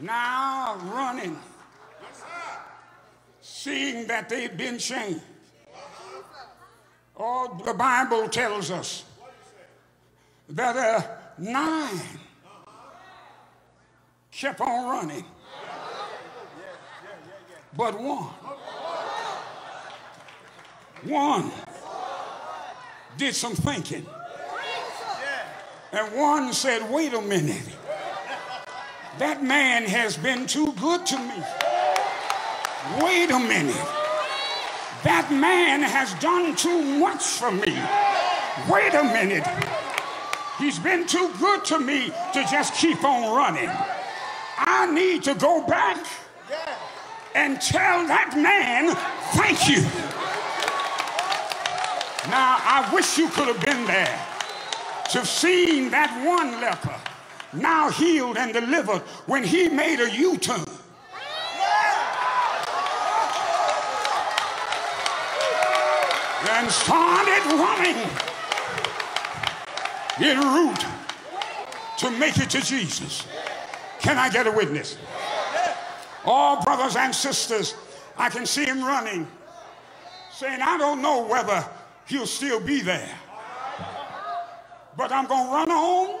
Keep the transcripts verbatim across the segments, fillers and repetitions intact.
now running, seeing that they've been shamed. Oh, the Bible tells us that uh, nine kept on running, but one, one did some thinking, and one said, wait a minute, that man has been too good to me. Wait a minute. That man has done too much for me. Wait a minute. He's been too good to me to just keep on running. I need to go back and tell that man, thank you. Now, I wish you could have been there to have seen that one leper, now healed and delivered, when he made a U-turn. Yeah. And started running en route to make it to Jesus. Can I get a witness? All oh, brothers and sisters, I can see him running, saying, I don't know whether he'll still be there, but I'm going to run home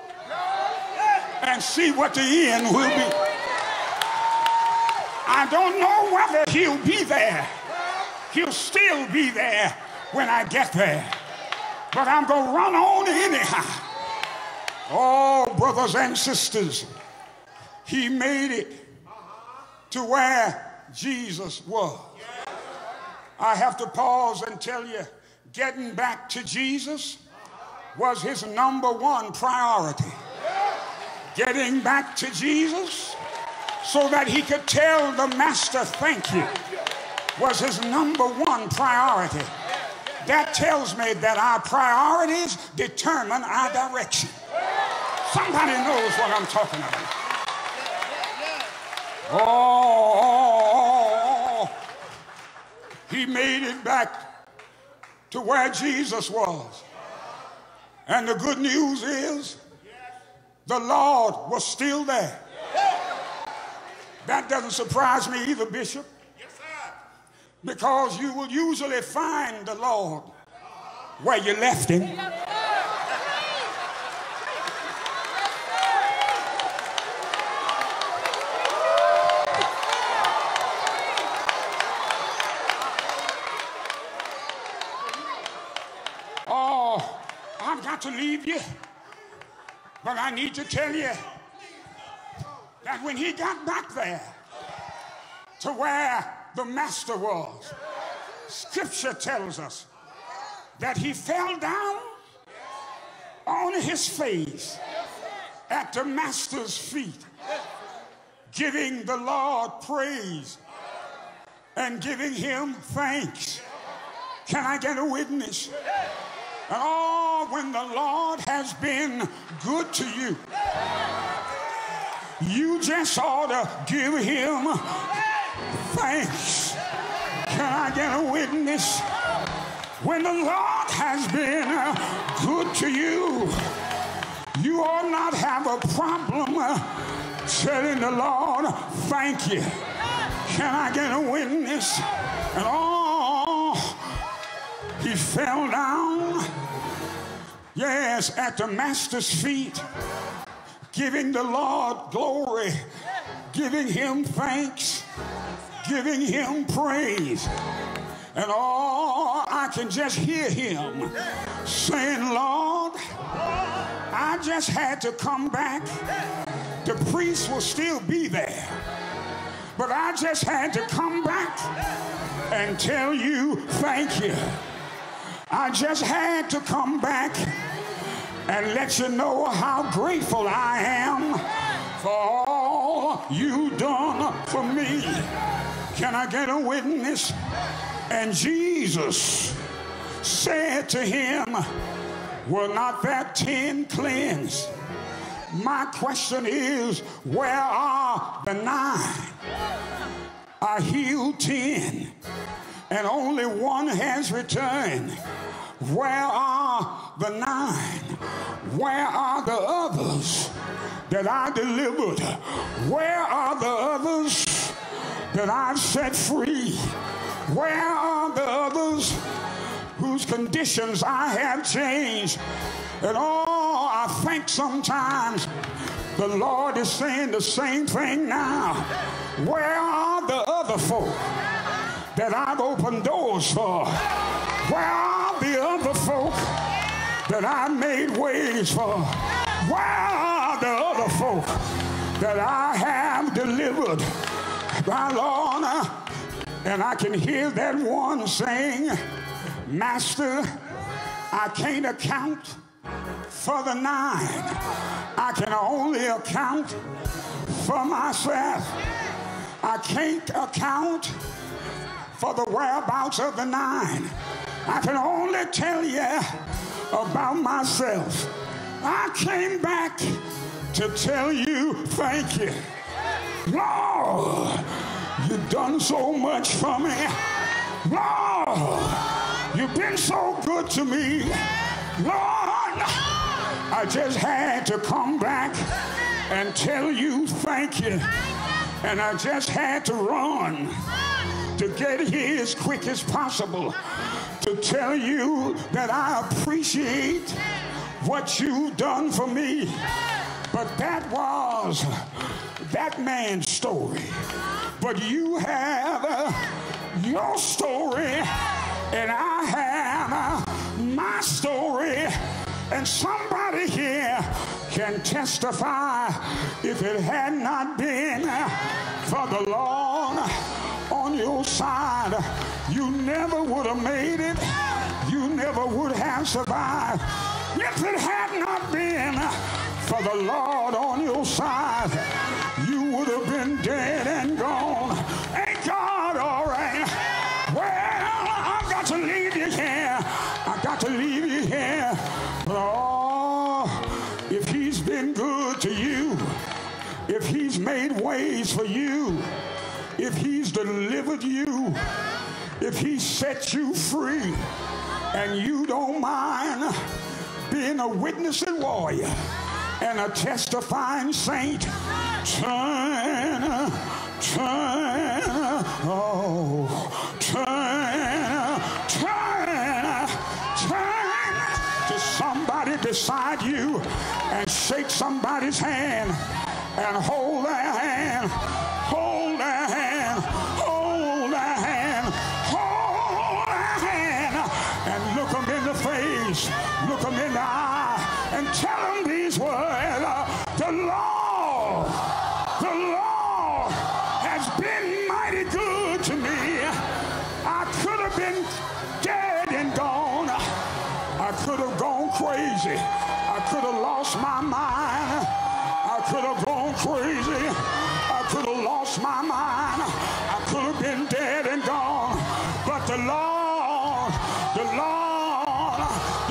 and see what the end will be. I don't know whether he'll be there. He'll still be there when I get there. But I'm going to run on anyhow. Oh, brothers and sisters, he made it to where Jesus was. I have to pause and tell you, getting back to Jesus was his number one priority. Getting back to Jesus so that he could tell the Master thank you was his number one priority. That tells me that our priorities determine our direction. Somebody knows what I'm talking about. Oh, he made it back to where Jesus was. And the good news is, the Lord was still there. Yeah. That doesn't surprise me either, Bishop. Yes, sir. Because you will usually find the Lord where you left him. Yes, sir. Oh, I've got to leave you. But I need to tell you that when he got back there to where the Master was, Scripture tells us that he fell down on his face at the Master's feet, giving the Lord praise and giving him thanks. Can I get a witness? And oh, when the Lord has been good to you, you just ought to give him thanks. Can I get a witness? When the Lord has been good to you, you ought not have a problem telling the Lord, thank you. Can I get a witness? And oh, he fell down, yes, at the Master's feet, giving the Lord glory, giving him thanks, giving him praise. And oh, I can just hear him saying, Lord, I just had to come back. The priest will still be there, but I just had to come back and tell you thank you. I just had to come back and let you know how grateful I am for all you done for me. Can I get a witness? And Jesus said to him, were not there ten cleansed? My question is, where are the nine? I healed ten, and only one has returned. Where are the nine? Where are the others that I delivered? Where are the that I've set free. Where are the others whose conditions I have changed? And oh, I think sometimes the Lord is saying the same thing now. Where are the other folk that I've opened doors for? Where are the other folk that I made ways for? Where are the other folk that I have delivered? My Lord, and I can hear that one saying, Master, I can't account for the nine. I can only account for myself. I can't account for the whereabouts of the nine. I can only tell you about myself. I came back to tell you thank you. Lord, you've done so much for me. Lord, you've been so good to me. Lord, I just had to come back and tell you thank you. And I just had to run to get here as quick as possible to tell you that I appreciate what you've done for me. But that was that man's story. But you have uh, your story, and I have uh, my story. And somebody here can testify, if it had not been uh, for the Lord on your side, you never would have made it. You never would have survived. If it had not been for the Lord on your side, you would have been dead and gone. Ain't God all right? Well, I've got to leave you here. I've got to leave you here. But oh, if he's been good to you, if he's made ways for you, if he's delivered you, if he set you free, and you don't mind being a witnessing warrior and a testifying saint, turn, turn, oh, turn, turn, turn to somebody beside you and shake somebody's hand and hold their hand, hold their hand, hold their hand, hold their hand, and look them in the face, look them in the eye, and tell them these words. I could have lost my mind. I could have gone crazy. I could have lost my mind. I could have been dead and gone. But the Lord, the Lord,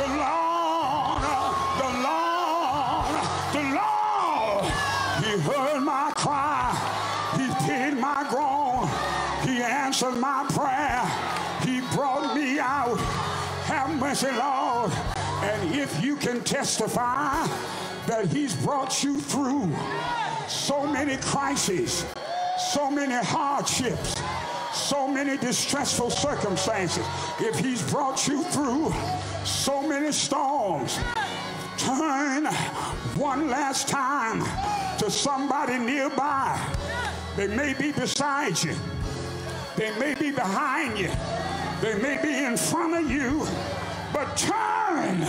the Lord, the Lord, the Lord, he heard my cry. He paid my groan. He answered my prayer. He brought me out. Have mercy, Lord. And if you can testify that he's brought you through so many crises, so many hardships, so many distressful circumstances, if he's brought you through so many storms, turn one last time to somebody nearby. They may be beside you. They may be behind you. They may be in front of you. But turn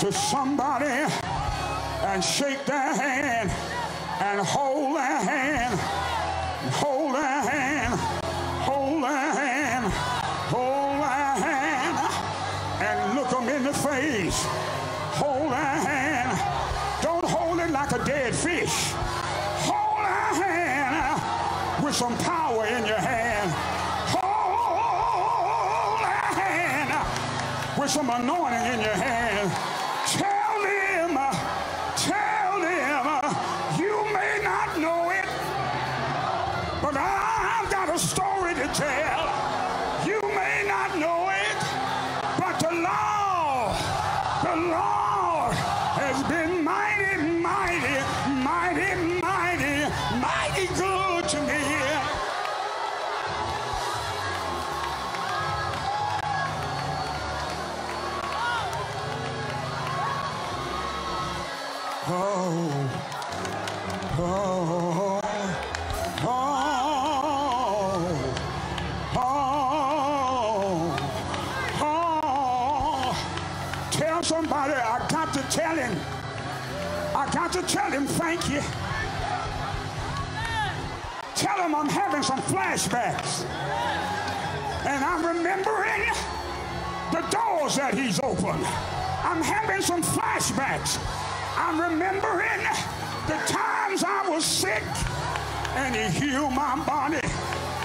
to somebody and shake their hand and hold their hand, hold their hand, hold their hand, hold their hand, and look them in the face. Hold their hand. Don't hold it like a dead fish. Hold their hand with some power in your hand. With some anointing in your hand, tell them, tell them, you may not know it, but I've got a story to tell. You may not know it, but the Lord, the Lord has been mighty, mighty, mighty, mighty, mighty good to me. Somebody, I got to tell him, I got to tell him thank you. Tell him I'm having some flashbacks. And I'm remembering the doors that he's opened. I'm having some flashbacks. I'm remembering the times I was sick and he healed my body.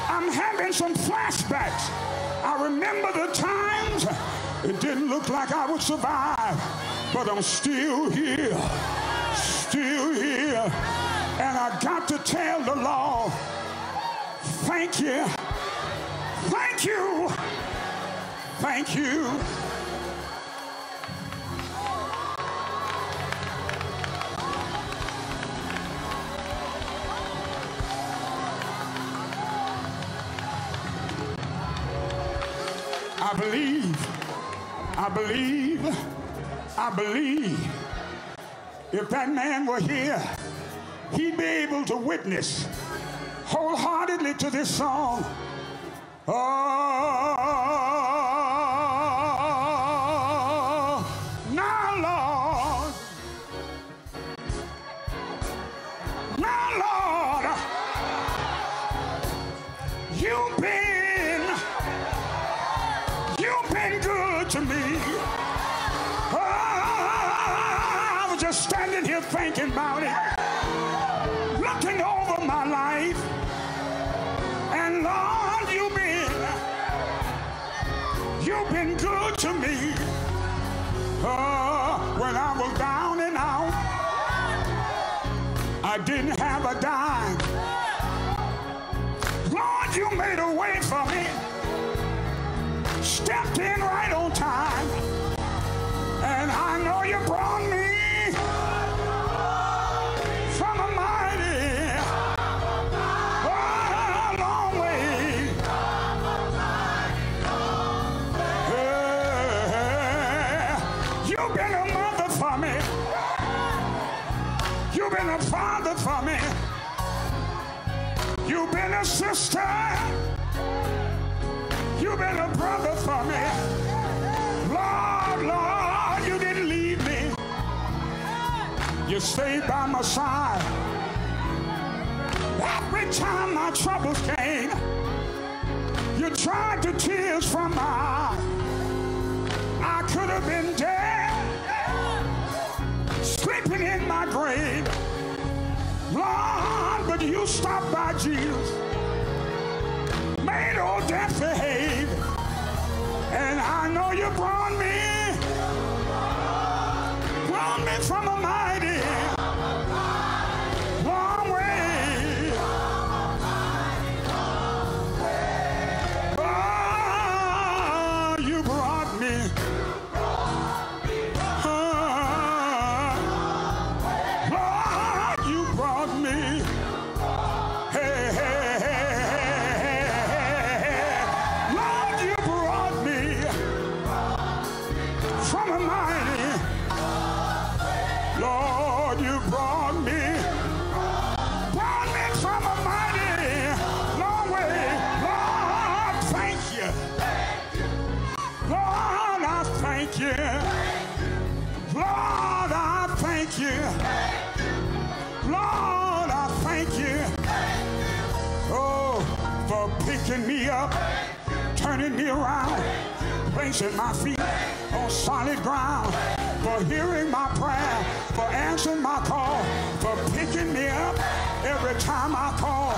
I'm having some flashbacks. I remember the times it didn't look like I would survive, but I'm still here, still here. And I got to tell the Lord, thank you, thank you, thank you. I believe. I believe, I believe, if that man were here, he'd be able to witness wholeheartedly to this song. Oh, now Lord, now Lord, you've been, you've been good to me. Oh, I was just standing here thinking about it, looking over my life, and Lord, you've been, you've been good to me. Oh, when I was down and out, I didn't have a dime. Lord, you made a way for me. Stepped in right on time, and I know you brought me from a mighty, oh, long way. Yeah. You've been a mother for me. You've been a father for me. You've been a sister. You've been a brother for me. Lord, Lord, you didn't leave me. You stayed by my side. Every time my troubles came, you dried the tears from my eyes. I could have been dead, sleeping in my grave. Lord, but you stopped by, Jesus. Made all death behave, and I know you brought me, brought me from a mighty long way. Oh, you brought me. Oh, you brought me. Hey, hey. Thank you. Lord, I thank you. Lord, I thank you. Oh, for picking me up, turning me around, placing my feet on solid ground, for hearing my prayer, for answering my call, for picking me up every time I call.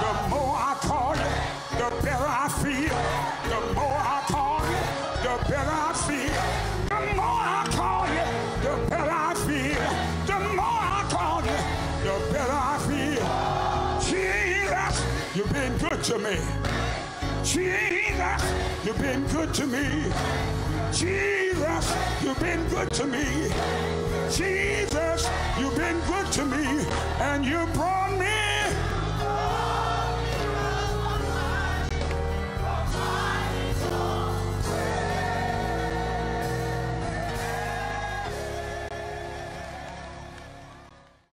The more I call you, the better I feel. The more I call you, the better I feel. The more I call you, the better I feel. The more I call you, the better I feel. Jesus, you've been good to me. Jesus, you've been good to me. Jesus, you've been good to me. Jesus, you've been good to me, and you brought me.